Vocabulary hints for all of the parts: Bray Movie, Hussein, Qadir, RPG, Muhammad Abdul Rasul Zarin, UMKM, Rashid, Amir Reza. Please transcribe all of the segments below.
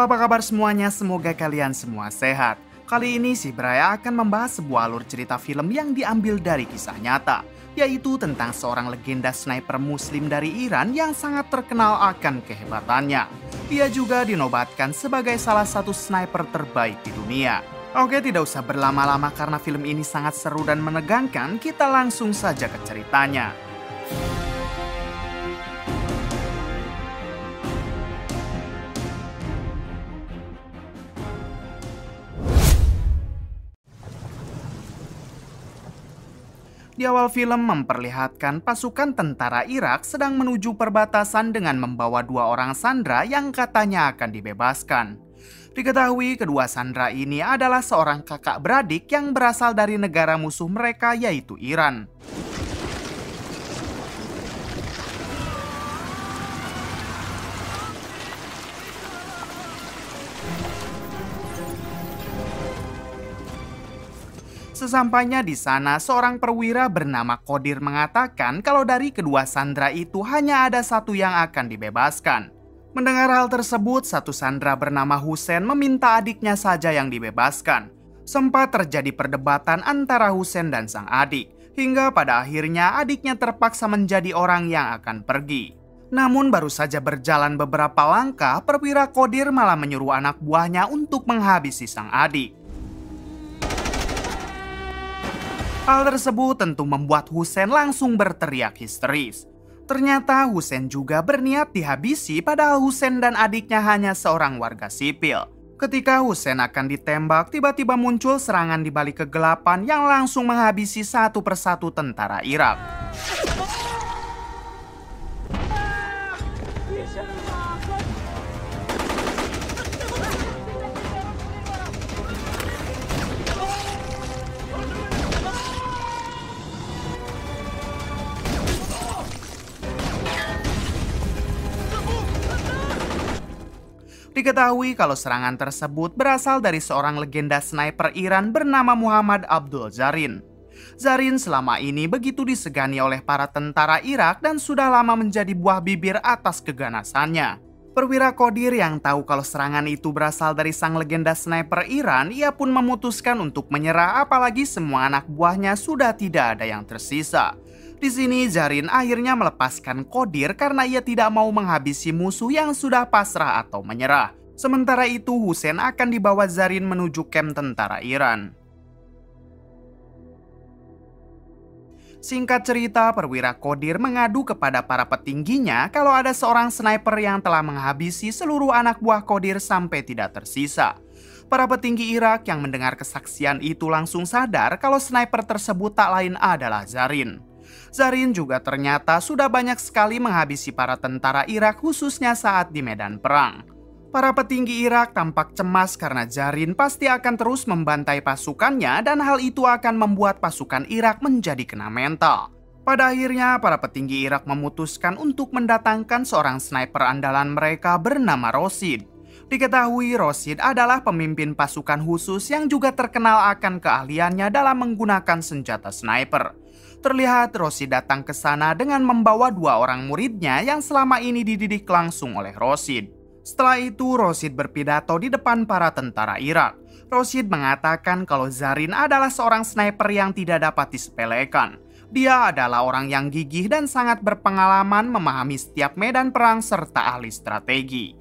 Halo, apa kabar semuanya? Semoga kalian semua sehat. Kali ini si Braya akan membahas sebuah alur cerita film yang diambil dari kisah nyata, yaitu tentang seorang legenda sniper muslim dari Iran yang sangat terkenal akan kehebatannya. Dia juga dinobatkan sebagai salah satu sniper terbaik di dunia. Oke, tidak usah berlama-lama karena film ini sangat seru dan menegangkan, kita langsung saja ke ceritanya. Di awal film memperlihatkan pasukan tentara Irak sedang menuju perbatasan dengan membawa dua orang sandera yang katanya akan dibebaskan. Diketahui kedua sandera ini adalah seorang kakak beradik yang berasal dari negara musuh mereka yaitu Iran. Sesampainya di sana, seorang perwira bernama Qadir mengatakan kalau dari kedua sandera itu hanya ada satu yang akan dibebaskan. Mendengar hal tersebut, satu sandera bernama Hussein meminta adiknya saja yang dibebaskan. Sempat terjadi perdebatan antara Hussein dan sang adik, hingga pada akhirnya adiknya terpaksa menjadi orang yang akan pergi. Namun baru saja berjalan beberapa langkah, perwira Qadir malah menyuruh anak buahnya untuk menghabisi sang adik. Hal tersebut tentu membuat Hussein langsung berteriak histeris. Ternyata Hussein juga berniat dihabisi, padahal Hussein dan adiknya hanya seorang warga sipil. Ketika Hussein akan ditembak, tiba-tiba muncul serangan di balik kegelapan yang langsung menghabisi satu persatu tentara Irak. Diketahui kalau serangan tersebut berasal dari seorang legenda sniper Iran bernama Muhammad Abdul Zarin. Zarin selama ini begitu disegani oleh para tentara Irak dan sudah lama menjadi buah bibir atas keganasannya. Perwira Qadir yang tahu kalau serangan itu berasal dari sang legenda sniper Iran, ia pun memutuskan untuk menyerah apalagi semua anak buahnya sudah tidak ada yang tersisa. Di sini Zarin akhirnya melepaskan Qadir karena ia tidak mau menghabisi musuh yang sudah pasrah atau menyerah. Sementara itu Hussein akan dibawa Zarin menuju kamp tentara Iran. Singkat cerita, perwira Qadir mengadu kepada para petingginya kalau ada seorang sniper yang telah menghabisi seluruh anak buah Qadir sampai tidak tersisa. Para petinggi Irak yang mendengar kesaksian itu langsung sadar kalau sniper tersebut tak lain adalah Zarin. Zarin juga ternyata sudah banyak sekali menghabisi para tentara Irak khususnya saat di medan perang. Para petinggi Irak tampak cemas karena Zarin pasti akan terus membantai pasukannya dan hal itu akan membuat pasukan Irak menjadi kena mental. Pada akhirnya para petinggi Irak memutuskan untuk mendatangkan seorang sniper andalan mereka bernama Rashid. Diketahui Rashid adalah pemimpin pasukan khusus yang juga terkenal akan keahliannya dalam menggunakan senjata sniper. Terlihat Rashid datang ke sana dengan membawa dua orang muridnya yang selama ini dididik langsung oleh Rashid. Setelah itu Rashid berpidato di depan para tentara Irak. Rashid mengatakan kalau Zarin adalah seorang sniper yang tidak dapat disepelekan. Dia adalah orang yang gigih dan sangat berpengalaman memahami setiap medan perang serta ahli strategi.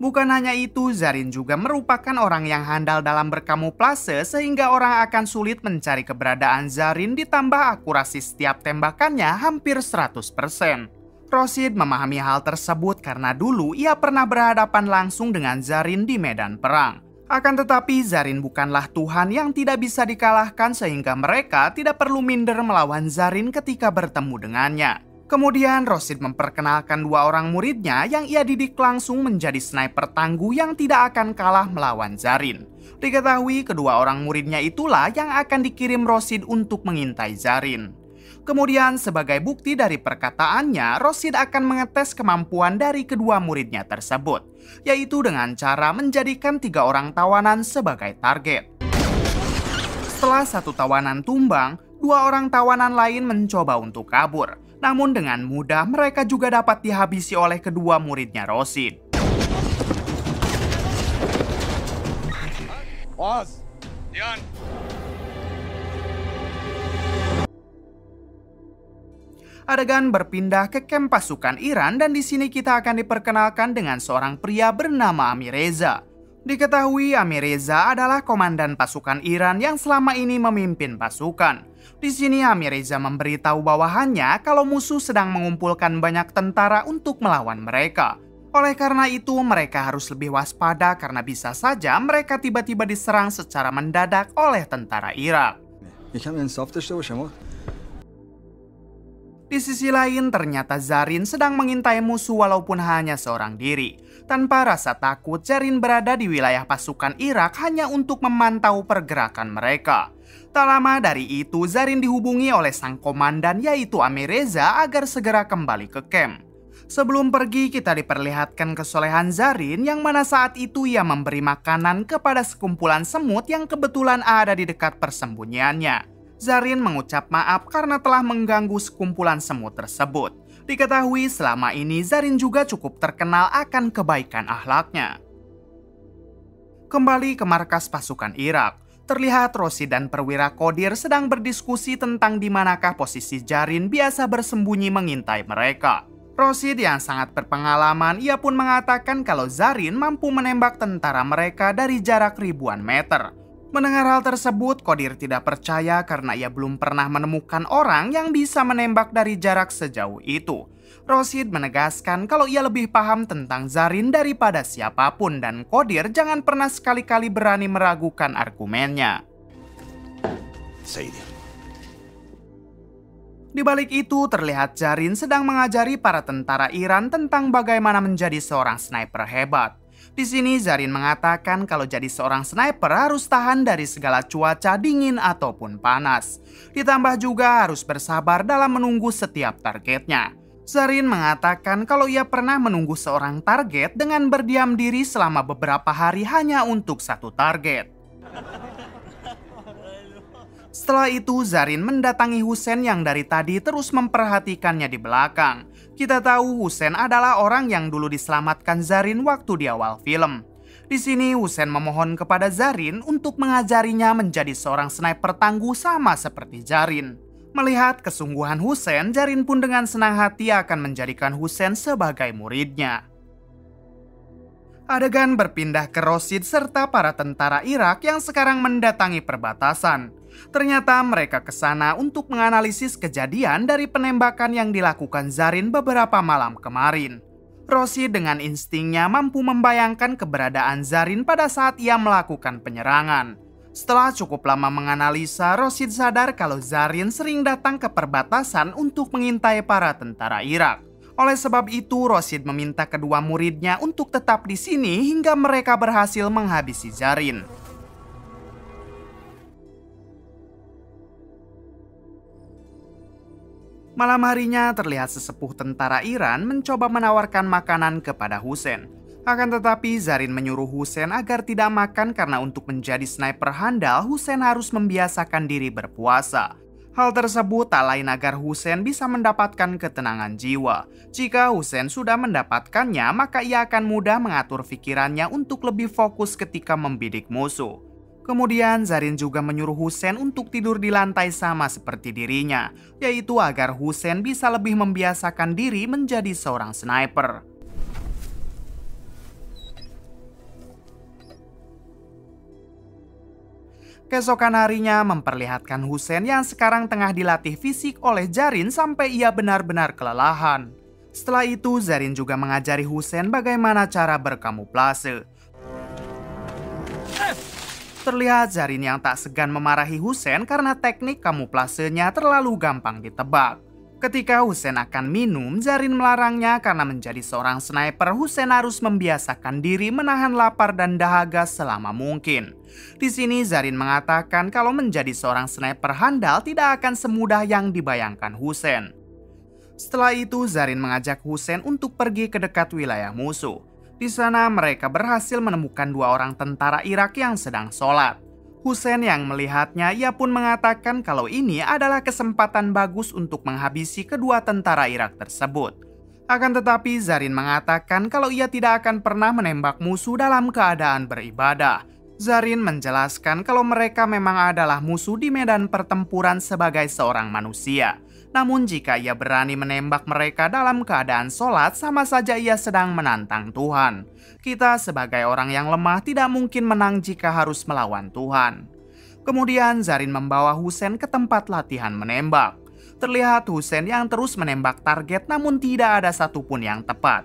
Bukan hanya itu, Zarin juga merupakan orang yang handal dalam berkamuflase sehingga orang akan sulit mencari keberadaan Zarin, ditambah akurasi setiap tembakannya hampir 100%. Rashid memahami hal tersebut karena dulu ia pernah berhadapan langsung dengan Zarin di medan perang. Akan tetapi Zarin bukanlah Tuhan yang tidak bisa dikalahkan sehingga mereka tidak perlu minder melawan Zarin ketika bertemu dengannya. Kemudian Rashid memperkenalkan dua orang muridnya yang ia didik langsung menjadi sniper tangguh yang tidak akan kalah melawan Zarin. Diketahui kedua orang muridnya itulah yang akan dikirim Rashid untuk mengintai Zarin. Kemudian sebagai bukti dari perkataannya, Rashid akan mengetes kemampuan dari kedua muridnya tersebut, yaitu dengan cara menjadikan tiga orang tawanan sebagai target. Setelah satu tawanan tumbang, dua orang tawanan lain mencoba untuk kabur. Namun dengan mudah mereka juga dapat dihabisi oleh kedua muridnya Rashid. Oz, Dian. Adegan berpindah ke kamp pasukan Iran dan di sini kita akan diperkenalkan dengan seorang pria bernama Amir Reza. Diketahui Amir Reza adalah komandan pasukan Iran yang selama ini memimpin pasukan. Di sini Amir Reza memberitahu bawahannya kalau musuh sedang mengumpulkan banyak tentara untuk melawan mereka. Oleh karena itu mereka harus lebih waspada karena bisa saja mereka tiba-tiba diserang secara mendadak oleh tentara Irak. Di sisi lain, ternyata Zarin sedang mengintai musuh walaupun hanya seorang diri. Tanpa rasa takut, Zarin berada di wilayah pasukan Irak hanya untuk memantau pergerakan mereka. Tak lama dari itu, Zarin dihubungi oleh sang komandan yaitu Amir Reza agar segera kembali ke kamp. Sebelum pergi, kita diperlihatkan kesolehan Zarin yang mana saat itu ia memberi makanan kepada sekumpulan semut yang kebetulan ada di dekat persembunyiannya. Zarin mengucap maaf karena telah mengganggu sekumpulan semut tersebut. Diketahui selama ini Zarin juga cukup terkenal akan kebaikan akhlaknya. Kembali ke markas pasukan Irak, terlihat Rashid dan perwira Qadir sedang berdiskusi tentang di manakah posisi Zarin biasa bersembunyi mengintai mereka. Rashid yang sangat berpengalaman, ia pun mengatakan kalau Zarin mampu menembak tentara mereka dari jarak ribuan meter. Mendengar hal tersebut, Qadir tidak percaya karena ia belum pernah menemukan orang yang bisa menembak dari jarak sejauh itu. Rashid menegaskan kalau ia lebih paham tentang Zarin daripada siapapun dan Qadir jangan pernah sekali-kali berani meragukan argumennya. Di balik itu, terlihat Zarin sedang mengajari para tentara Iran tentang bagaimana menjadi seorang sniper hebat. Di sini Zarin mengatakan kalau jadi seorang sniper harus tahan dari segala cuaca dingin ataupun panas. Ditambah juga harus bersabar dalam menunggu setiap targetnya. Zarin mengatakan kalau ia pernah menunggu seorang target dengan berdiam diri selama beberapa hari hanya untuk satu target. Setelah itu Zarin mendatangi Hussein yang dari tadi terus memperhatikannya di belakang. Kita tahu Hussein adalah orang yang dulu diselamatkan Zarin waktu di awal film. Di sini Hussein memohon kepada Zarin untuk mengajarinya menjadi seorang sniper tangguh sama seperti Zarin. Melihat kesungguhan Hussein, Zarin pun dengan senang hati akan menjadikan Hussein sebagai muridnya. Adegan berpindah ke Rashid serta para tentara Irak yang sekarang mendatangi perbatasan. Ternyata mereka ke sana untuk menganalisis kejadian dari penembakan yang dilakukan Zarin beberapa malam kemarin. Rashid dengan instingnya mampu membayangkan keberadaan Zarin pada saat ia melakukan penyerangan. Setelah cukup lama menganalisa, Rashid sadar kalau Zarin sering datang ke perbatasan untuk mengintai para tentara Irak. Oleh sebab itu, Rashid meminta kedua muridnya untuk tetap di sini hingga mereka berhasil menghabisi Zarin. Malam harinya, terlihat sesepuh tentara Iran mencoba menawarkan makanan kepada Hussein. Akan tetapi, Zarin menyuruh Hussein agar tidak makan karena untuk menjadi sniper handal, Hussein harus membiasakan diri berpuasa. Hal tersebut tak lain agar Hussein bisa mendapatkan ketenangan jiwa. Jika Hussein sudah mendapatkannya, maka ia akan mudah mengatur pikirannya untuk lebih fokus ketika membidik musuh. Kemudian Zarin juga menyuruh Hussein untuk tidur di lantai sama seperti dirinya, yaitu agar Hussein bisa lebih membiasakan diri menjadi seorang sniper. Keesokan harinya memperlihatkan Hussein yang sekarang tengah dilatih fisik oleh Zarin sampai ia benar-benar kelelahan. Setelah itu Zarin juga mengajari Hussein bagaimana cara berkamuflase. Terlihat Zarin yang tak segan memarahi Hussein karena teknik kamuflasenya terlalu gampang ditebak. Ketika Hussein akan minum, Zarin melarangnya karena menjadi seorang sniper Hussein harus membiasakan diri menahan lapar dan dahaga selama mungkin. Di sini Zarin mengatakan kalau menjadi seorang sniper handal tidak akan semudah yang dibayangkan Hussein. Setelah itu Zarin mengajak Hussein untuk pergi ke dekat wilayah musuh. Di sana mereka berhasil menemukan dua orang tentara Irak yang sedang sholat. Hussein yang melihatnya, ia pun mengatakan kalau ini adalah kesempatan bagus untuk menghabisi kedua tentara Irak tersebut. Akan tetapi, Zarin mengatakan kalau ia tidak akan pernah menembak musuh dalam keadaan beribadah. Zarin menjelaskan kalau mereka memang adalah musuh di medan pertempuran sebagai seorang manusia. Namun jika ia berani menembak mereka dalam keadaan sholat, sama saja ia sedang menantang Tuhan. Kita sebagai orang yang lemah tidak mungkin menang jika harus melawan Tuhan. Kemudian Zarin membawa Hussein ke tempat latihan menembak. Terlihat Hussein yang terus menembak target namun tidak ada satupun yang tepat.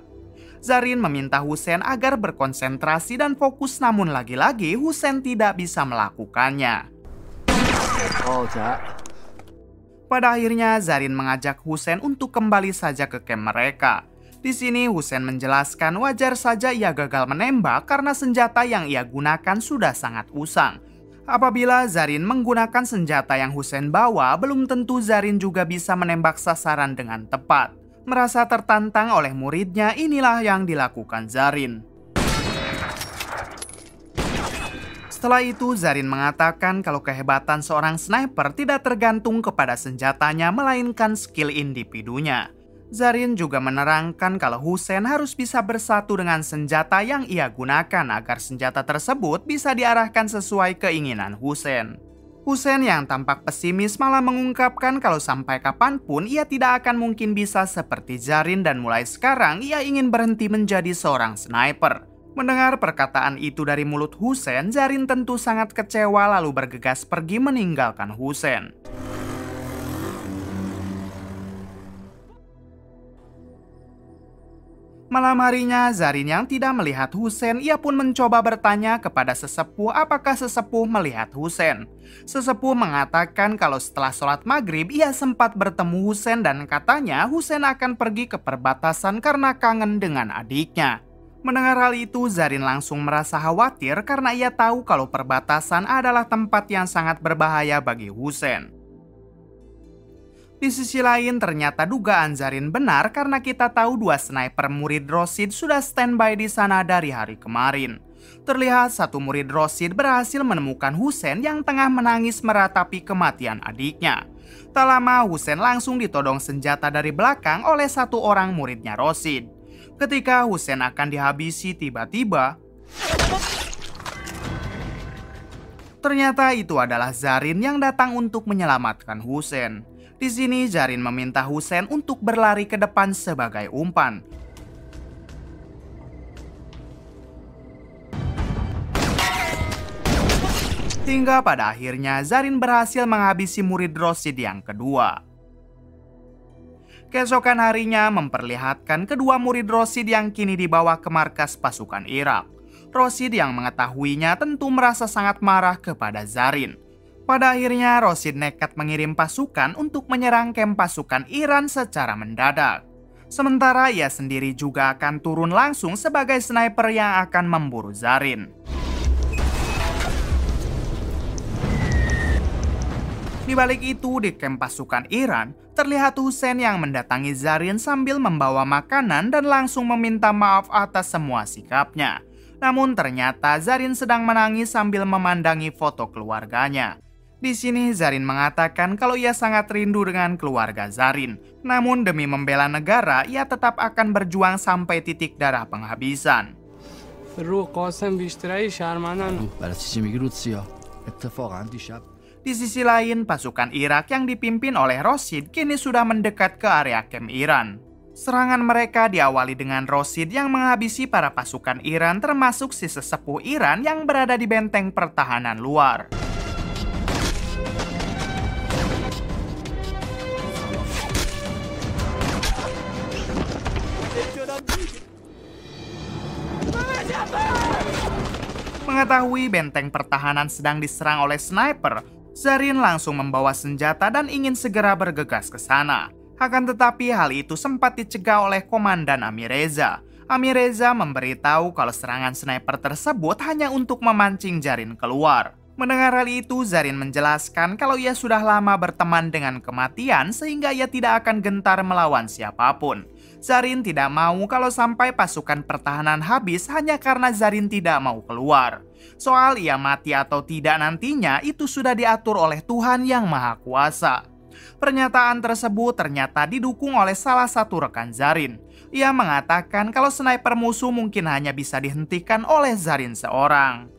Zarin meminta Hussein agar berkonsentrasi dan fokus, namun lagi-lagi Hussein tidak bisa melakukannya. Pada akhirnya Zarin mengajak Hussein untuk kembali saja ke camp mereka. Di sini Hussein menjelaskan wajar saja ia gagal menembak karena senjata yang ia gunakan sudah sangat usang. Apabila Zarin menggunakan senjata yang Hussein bawa, belum tentu Zarin juga bisa menembak sasaran dengan tepat. Merasa tertantang oleh muridnya, inilah yang dilakukan Zarin. Setelah itu Zarin mengatakan kalau kehebatan seorang sniper tidak tergantung kepada senjatanya melainkan skill individunya. Zarin juga menerangkan kalau Hussein harus bisa bersatu dengan senjata yang ia gunakan agar senjata tersebut bisa diarahkan sesuai keinginan Hussein. Hussein yang tampak pesimis malah mengungkapkan kalau sampai kapanpun ia tidak akan mungkin bisa seperti Zarin dan mulai sekarang ia ingin berhenti menjadi seorang sniper. Mendengar perkataan itu dari mulut Hussein, Zarin tentu sangat kecewa lalu bergegas pergi meninggalkan Hussein. Malam harinya Zarin yang tidak melihat Hussein, ia pun mencoba bertanya kepada sesepuh apakah sesepuh melihat Hussein. Sesepuh mengatakan kalau setelah sholat maghrib ia sempat bertemu Hussein dan katanya Hussein akan pergi ke perbatasan karena kangen dengan adiknya. Mendengar hal itu Zarin langsung merasa khawatir karena ia tahu kalau perbatasan adalah tempat yang sangat berbahaya bagi Hussein. Di sisi lain ternyata dugaan Zarin benar karena kita tahu dua sniper murid Rashid sudah standby di sana dari hari kemarin. Terlihat satu murid Rashid berhasil menemukan Hussein yang tengah menangis meratapi kematian adiknya. Tak lama Hussein langsung ditodong senjata dari belakang oleh satu orang muridnya Rashid. Ketika Hussein akan dihabisi tiba-tiba, ternyata itu adalah Zarin yang datang untuk menyelamatkan Hussein. Di sini Zarin meminta Hussein untuk berlari ke depan sebagai umpan. Hingga pada akhirnya Zarin berhasil menghabisi murid Rashid yang kedua. Keesokan harinya memperlihatkan kedua murid Rashid yang kini dibawa ke markas pasukan Irak. Rashid yang mengetahuinya tentu merasa sangat marah kepada Zarin. Pada akhirnya Rashid nekat mengirim pasukan untuk menyerang kamp pasukan Iran secara mendadak. Sementara ia sendiri juga akan turun langsung sebagai sniper yang akan memburu Zarin. Di balik itu di kamp pasukan Iran, terlihat Hussein yang mendatangi Zarin sambil membawa makanan dan langsung meminta maaf atas semua sikapnya. Namun ternyata Zarin sedang menangis sambil memandangi foto keluarganya. Di sini Zarin mengatakan kalau ia sangat rindu dengan keluarga Zarin. Namun demi membela negara, ia tetap akan berjuang sampai titik darah penghabisan. Di sisi lain, pasukan Irak yang dipimpin oleh Rashid kini sudah mendekat ke area kamp Iran. Serangan mereka diawali dengan Rashid yang menghabisi para pasukan Iran termasuk si sesepuh Iran yang berada di benteng pertahanan luar. Mengetahui benteng pertahanan sedang diserang oleh sniper, Zarin langsung membawa senjata dan ingin segera bergegas ke sana. Akan tetapi hal itu sempat dicegah oleh Komandan Amir Reza. Amir Reza memberitahu kalau serangan sniper tersebut hanya untuk memancing Zarin keluar. Mendengar hal itu, Zarin menjelaskan kalau ia sudah lama berteman dengan kematian sehingga ia tidak akan gentar melawan siapapun. Zarin tidak mau kalau sampai pasukan pertahanan habis hanya karena Zarin tidak mau keluar. Soal ia mati atau tidak nantinya itu sudah diatur oleh Tuhan yang Maha Kuasa. Pernyataan tersebut ternyata didukung oleh salah satu rekan Zarin. Ia mengatakan kalau sniper musuh mungkin hanya bisa dihentikan oleh Zarin seorang.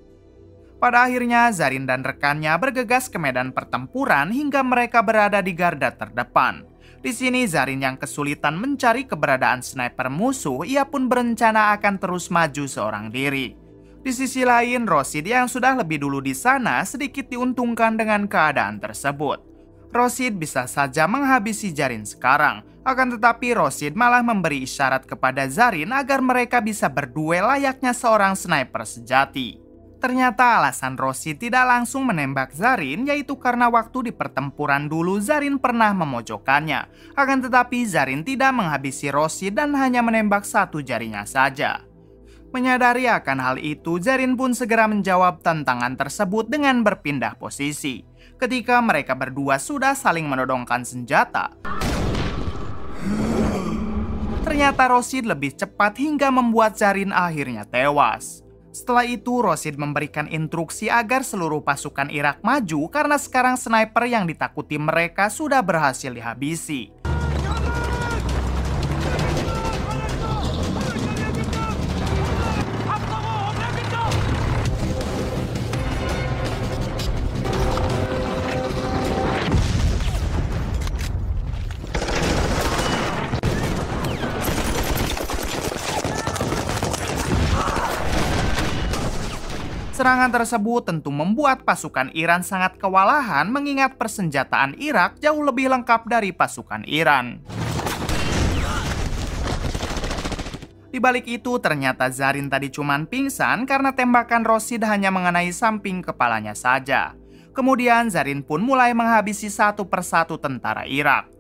Pada akhirnya, Zarin dan rekannya bergegas ke medan pertempuran hingga mereka berada di garda terdepan. Di sini Zarin yang kesulitan mencari keberadaan sniper musuh, ia pun berencana akan terus maju seorang diri. Di sisi lain, Rashid yang sudah lebih dulu di sana sedikit diuntungkan dengan keadaan tersebut. Rashid bisa saja menghabisi Zarin sekarang, akan tetapi Rashid malah memberi isyarat kepada Zarin agar mereka bisa berduel layaknya seorang sniper sejati. Ternyata alasan Rashid tidak langsung menembak Zarin yaitu karena waktu di pertempuran dulu Zarin pernah memojokkannya. Akan tetapi Zarin tidak menghabisi Rashid dan hanya menembak satu jarinya saja. Menyadari akan hal itu, Zarin pun segera menjawab tantangan tersebut dengan berpindah posisi. Ketika mereka berdua sudah saling menodongkan senjata, ternyata Rashid lebih cepat hingga membuat Zarin akhirnya tewas. Setelah itu, Rashid memberikan instruksi agar seluruh pasukan Irak maju karena sekarang sniper yang ditakuti mereka sudah berhasil dihabisi. Serangan tersebut tentu membuat pasukan Iran sangat kewalahan mengingat persenjataan Irak jauh lebih lengkap dari pasukan Iran. Di balik itu ternyata Zarin tadi cuman pingsan karena tembakan Rashid hanya mengenai samping kepalanya saja. Kemudian Zarin pun mulai menghabisi satu persatu tentara Irak.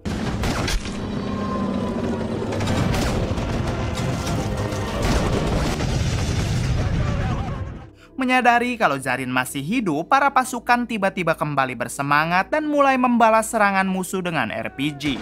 Menyadari kalau Zarin masih hidup, para pasukan tiba-tiba kembali bersemangat dan mulai membalas serangan musuh dengan RPG.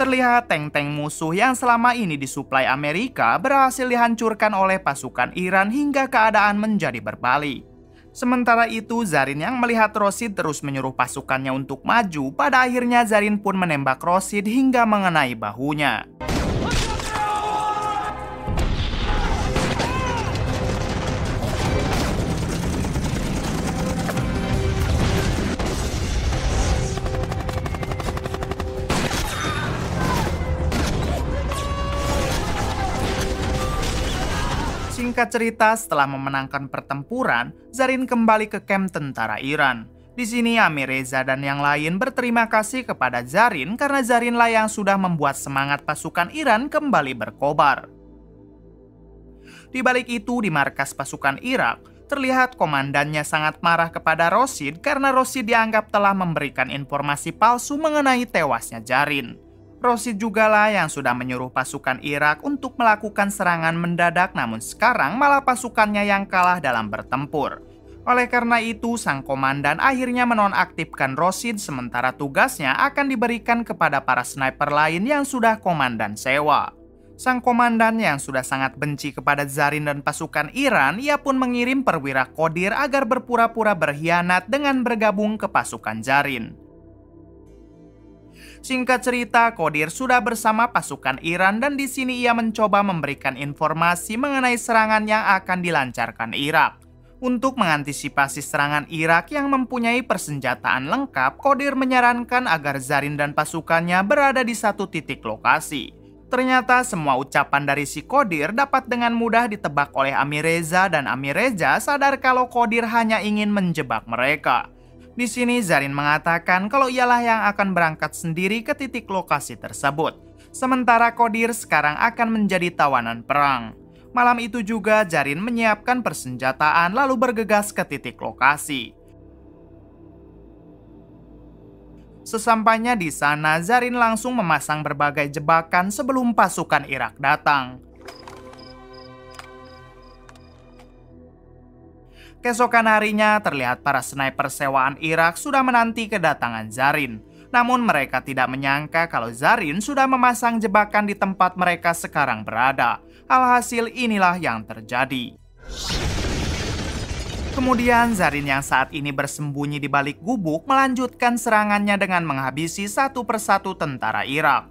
Terlihat tank-tank musuh yang selama ini disuplai Amerika berhasil dihancurkan oleh pasukan Iran hingga keadaan menjadi berbalik. Sementara itu, Zarin yang melihat Rashid terus menyuruh pasukannya untuk maju, pada akhirnya Zarin pun menembak Rashid hingga mengenai bahunya. Singkat cerita, setelah memenangkan pertempuran, Zarin kembali ke kamp tentara Iran. Di sini Amir Reza dan yang lain berterima kasih kepada Zarin karena Zarinlah yang sudah membuat semangat pasukan Iran kembali berkobar. Di balik itu, di markas pasukan Irak, terlihat komandannya sangat marah kepada Rashid karena Rashid dianggap telah memberikan informasi palsu mengenai tewasnya Zarin. Rashid jugalah yang sudah menyuruh pasukan Irak untuk melakukan serangan mendadak, namun sekarang malah pasukannya yang kalah dalam bertempur. Oleh karena itu, sang komandan akhirnya menonaktifkan Rashid sementara tugasnya akan diberikan kepada para sniper lain yang sudah komandan sewa. Sang komandan yang sudah sangat benci kepada Zarin dan pasukan Iran, ia pun mengirim perwira Qadir agar berpura-pura berkhianat dengan bergabung ke pasukan Zarin. Singkat cerita, Qadir sudah bersama pasukan Iran dan di sini ia mencoba memberikan informasi mengenai serangan yang akan dilancarkan Irak. Untuk mengantisipasi serangan Irak yang mempunyai persenjataan lengkap, Qadir menyarankan agar Zarin dan pasukannya berada di satu titik lokasi. Ternyata semua ucapan dari si Qadir dapat dengan mudah ditebak oleh Amir Reza dan Amir Reza sadar kalau Qadir hanya ingin menjebak mereka. Di sini Zarin mengatakan kalau ialah yang akan berangkat sendiri ke titik lokasi tersebut. Sementara Qadir sekarang akan menjadi tawanan perang. Malam itu juga Zarin menyiapkan persenjataan lalu bergegas ke titik lokasi. Sesampainya di sana, Zarin langsung memasang berbagai jebakan sebelum pasukan Irak datang. Keesokan harinya, terlihat para sniper sewaan Irak sudah menanti kedatangan Zarin. Namun mereka tidak menyangka kalau Zarin sudah memasang jebakan di tempat mereka sekarang berada. Alhasil inilah yang terjadi. Kemudian Zarin yang saat ini bersembunyi di balik gubuk melanjutkan serangannya dengan menghabisi satu persatu tentara Irak.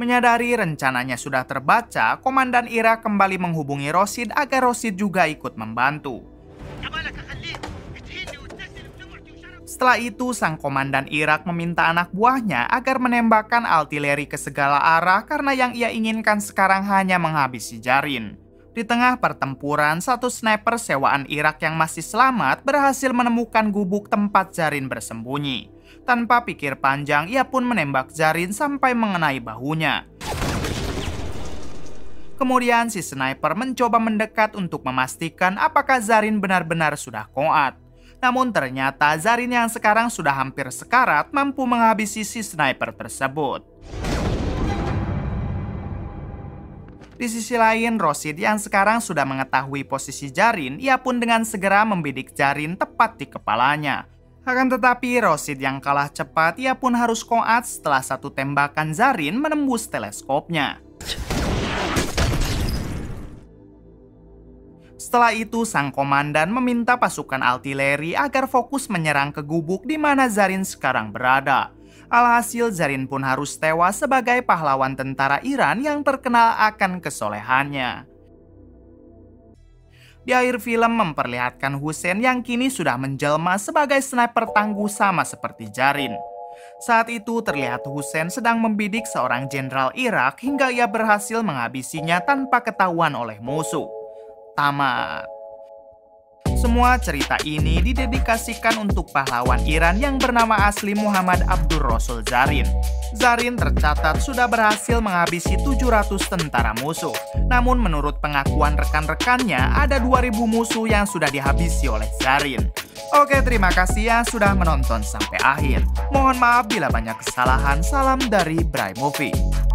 Menyadari rencananya sudah terbaca, Komandan Irak kembali menghubungi Rashid agar Rashid juga ikut membantu. Setelah itu, sang Komandan Irak meminta anak buahnya agar menembakkan artileri ke segala arah karena yang ia inginkan sekarang hanya menghabisi Zarin. Di tengah pertempuran, satu sniper sewaan Irak yang masih selamat berhasil menemukan gubuk tempat Zarin bersembunyi. Tanpa pikir panjang, ia pun menembak Zarin sampai mengenai bahunya. Kemudian si sniper mencoba mendekat untuk memastikan apakah Zarin benar-benar sudah koat. Namun ternyata Zarin yang sekarang sudah hampir sekarat mampu menghabisi si sniper tersebut. Di sisi lain, Rashid yang sekarang sudah mengetahui posisi Zarin, ia pun dengan segera membidik Zarin tepat di kepalanya. Akan tetapi, Rashid yang kalah cepat, ia pun harus koat setelah satu tembakan Zarin menembus teleskopnya. Setelah itu, sang komandan meminta pasukan artileri agar fokus menyerang ke gubuk di mana Zarin sekarang berada. Alhasil, Zarin pun harus tewas sebagai pahlawan tentara Iran yang terkenal akan kesolehannya. Di akhir film memperlihatkan Hussein yang kini sudah menjelma sebagai sniper tangguh sama seperti Zarin. Saat itu terlihat Hussein sedang membidik seorang jenderal Irak hingga ia berhasil menghabisinya tanpa ketahuan oleh musuh. Tamat. Semua cerita ini didedikasikan untuk pahlawan Iran yang bernama asli Muhammad Abdul Rasul Zarin. Zarin tercatat sudah berhasil menghabisi 700 tentara musuh. Namun menurut pengakuan rekan-rekannya, ada 2000 musuh yang sudah dihabisi oleh Zarin. Oke, terima kasih ya sudah menonton sampai akhir. Mohon maaf bila banyak kesalahan. Salam dari Bray Movie.